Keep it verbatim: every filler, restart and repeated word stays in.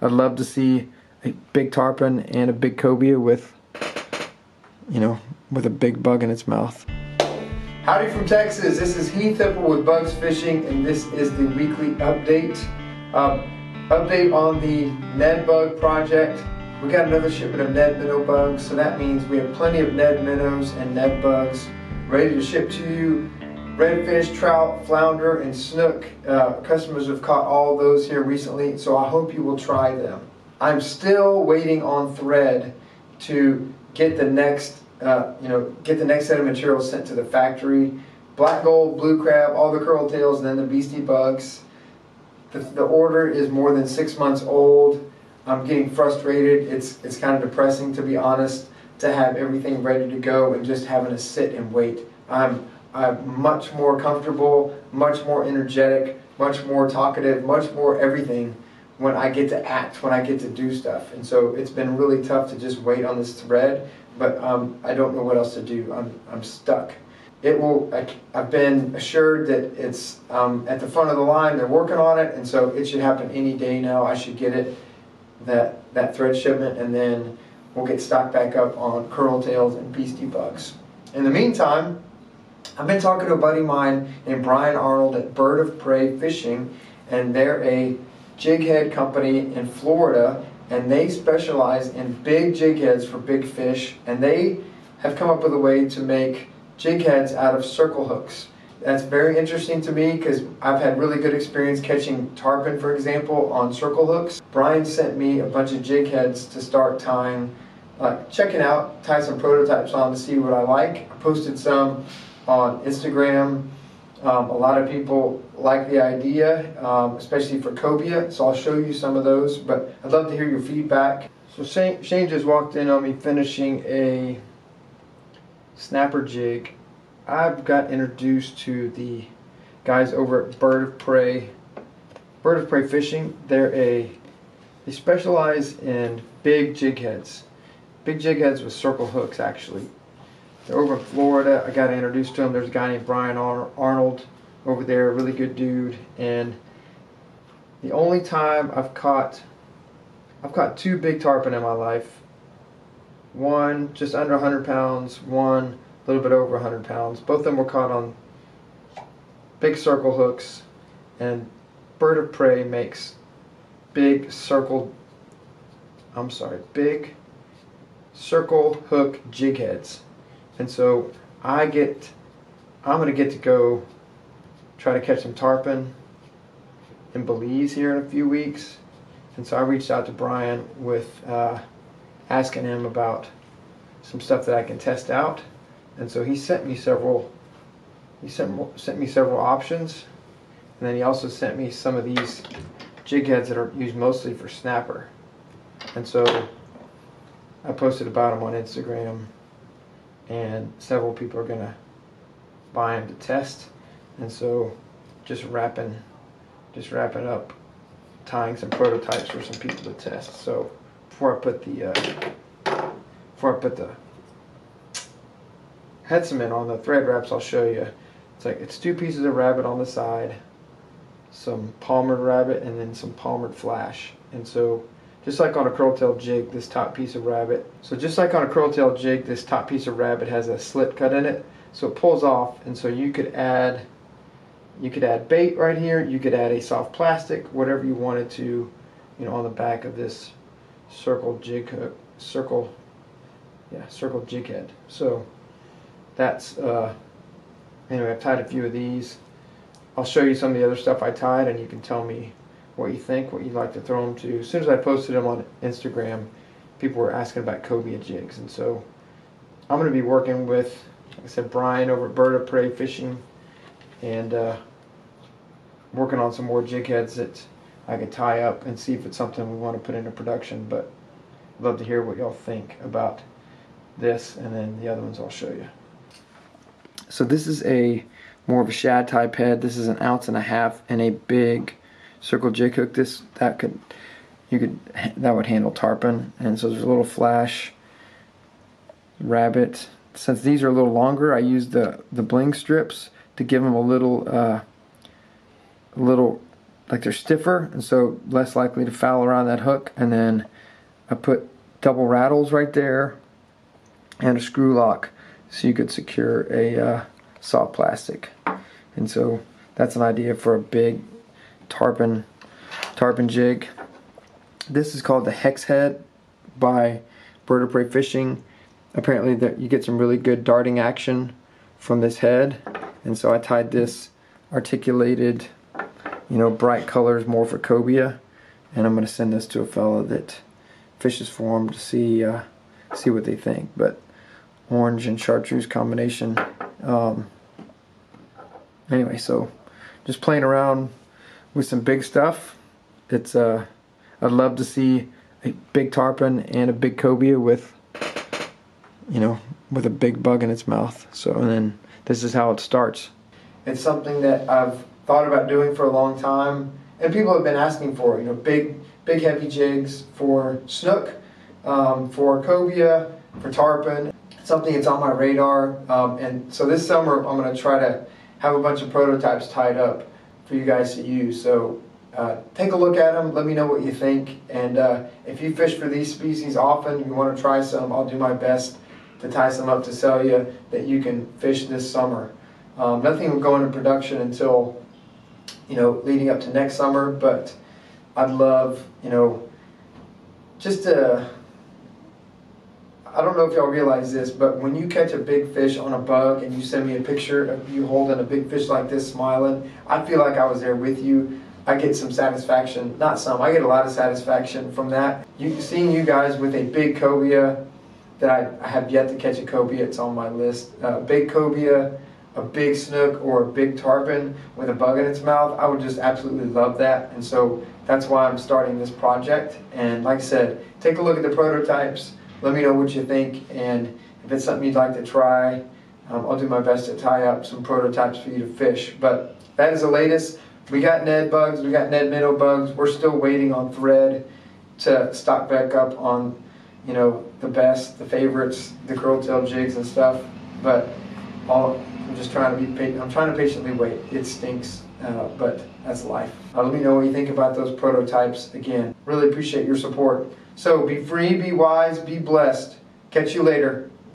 I'd love to see a big tarpon and a big cobia with, you know, with a big bug in its mouth. Howdy from Texas, this is Heath Hipple with Bugs Fishing, and this is the weekly update. Um, update on the Ned Bug project. We got another shipment of Ned Minnow bugs, so that means we have plenty of Ned Minnows and Ned Bugs ready to ship to you. Redfish, trout, flounder, and snook. Uh, customers have caught all those here recently, so I hope you will try them. I'm still waiting on thread to get the next Uh, you know, get the next set of materials sent to the factory. Black gold, blue crab, all the curl tails, and then the beastie bugs. The, the order is more than six months old. I'm getting frustrated. It's, it's kind of depressing, to be honest, to have everything ready to go and just having to sit and wait. I'm, I'm much more comfortable, much more energetic, much more talkative, much more everything when I get to act, when I get to do stuff. And so it's been really tough to just wait on this thread, but um, I don't know what else to do. I'm, I'm stuck. It will, I, I've been assured that it's um, at the front of the line, they're working on it, and so it should happen any day now. I should get it, that, that thread shipment, and then we'll get stocked back up on curltails and beastie bugs. In the meantime, I've been talking to a buddy of mine named Brian Arnold at Bird of Prey Fishing, and they're a jig head company in Florida, and they specialize in big jig heads for big fish, and they have come up with a way to make jig heads out of circle hooks. That's very interesting to me because I've had really good experience catching tarpon, for example, on circle hooks. Brian sent me a bunch of jig heads to start tying, uh, checking out, tie some prototypes on to see what I like. I posted some on Instagram. Um, a lot of people like the idea, um, especially for cobia, so I'll show you some of those, but I'd love to hear your feedback. So Shane, Shane just walked in on me finishing a snapper jig. I've got introduced to the guys over at Bird of Prey, Bird of Prey Fishing. They're a, they specialize in big jig heads, big jig heads with circle hooks actually. They're over in Florida. I got introduced to him. There's a guy named Brian Arnold over there, a really good dude. And the only time I've caught, I've caught two big tarpon in my life. One just under one hundred pounds, one a little bit over one hundred pounds. Both of them were caught on big circle hooks. And Bird of Prey makes big circle, I'm sorry, big circle hook jig heads. And so I get, I'm gonna get to go try to catch some tarpon in Belize here in a few weeks. And so I reached out to Brian with uh, asking him about some stuff that I can test out. And so he sent me several, he sent sent me several options. And then he also sent me some of these jig heads that are used mostly for snapper. And so I posted about them on Instagram, and several people are gonna buy them to test. And so just wrapping just wrapping up tying some prototypes for some people to test. So before I put the uh, before I put the head cement on the thread wraps, I'll show you. It's like it's two pieces of rabbit on the side, some palmered rabbit, and then some palmered flash. And so just like on a curltail jig, this top piece of rabbit. So just like on a curltail jig, this top piece of rabbit has a slit cut in it, so it pulls off. And so you could add, you could add bait right here. You could add a soft plastic, whatever you wanted to, you know, on the back of this circle jig hook, circle, yeah, circle jig head. So that's uh, anyway. I've tied a few of these. I'll show you some of the other stuff I tied, and you can tell me what you think, what you'd like to throw them to. As soon as I posted them on Instagram, people were asking about cobia jigs. And so I'm going to be working with, like I said, Brian over at Bird of Prey Fishing, and uh, working on some more jig heads that I can tie up and see if it's something we want to put into production. But I'd love to hear what y'all think about this, and then the other ones I'll show you. So this is a more of a shad type head. This is an ounce and a half and a big circle jig hook. This that could you could that would handle tarpon. And so there's a little flash rabbit. Since these are a little longer, I use the the bling strips to give them a little uh, little like they're stiffer and so less likely to foul around that hook. And then I put double rattles right there and a screw lock so you could secure a uh, soft plastic. And so that's an idea for a big tarpon tarpon jig. This is called the Hex Head by Bird of Prey Fishing. Apparently that you get some really good darting action from this head, and so I tied this articulated, you know, bright colors more for cobia, and I'm going to send this to a fellow that fishes for them to see uh, see what they think. But orange and chartreuse combination. Um, anyway, so just playing around with some big stuff. It's uh, I'd love to see a big tarpon and a big cobia with, you know, with a big bug in its mouth. So, and then this is how it starts. It's something that I've thought about doing for a long time, and people have been asking for, you know, big, big heavy jigs for snook, um, for cobia, for tarpon. It's something that's on my radar, um, and so this summer I'm going to try to have a bunch of prototypes tied up for you guys to use. So uh, take a look at them, let me know what you think, and uh, if you fish for these species often, you want to try some, I'll do my best to tie some up to sell you that you can fish this summer. Um, nothing will go into production until, you know, leading up to next summer, but I'd love, you know, just to, I don't know if y'all realize this, but when you catch a big fish on a bug and you send me a picture of you holding a big fish like this smiling, I feel like I was there with you. I get some satisfaction, not some, I get a lot of satisfaction from that. You, seeing you guys with a big cobia, that I, I have yet to catch a cobia, it's on my list. A uh, big cobia, a big snook, or a big tarpon with a bug in its mouth, I would just absolutely love that. And so that's why I'm starting this project. And like I said, take a look at the prototypes, let me know what you think, and if it's something you'd like to try, um, I'll do my best to tie up some prototypes for you to fish. But that is the latest. We got Ned bugs, we got Ned Minnow bugs, we're still waiting on thread to stock back up on, you know, the best, the favorites, the curl-tail jigs and stuff, but all, I'm just trying to be patient. I'm trying to patiently wait. It stinks, uh, but that's life. Uh, let me know what you think about those prototypes. Again, really appreciate your support. So be free, be wise, be blessed. Catch you later.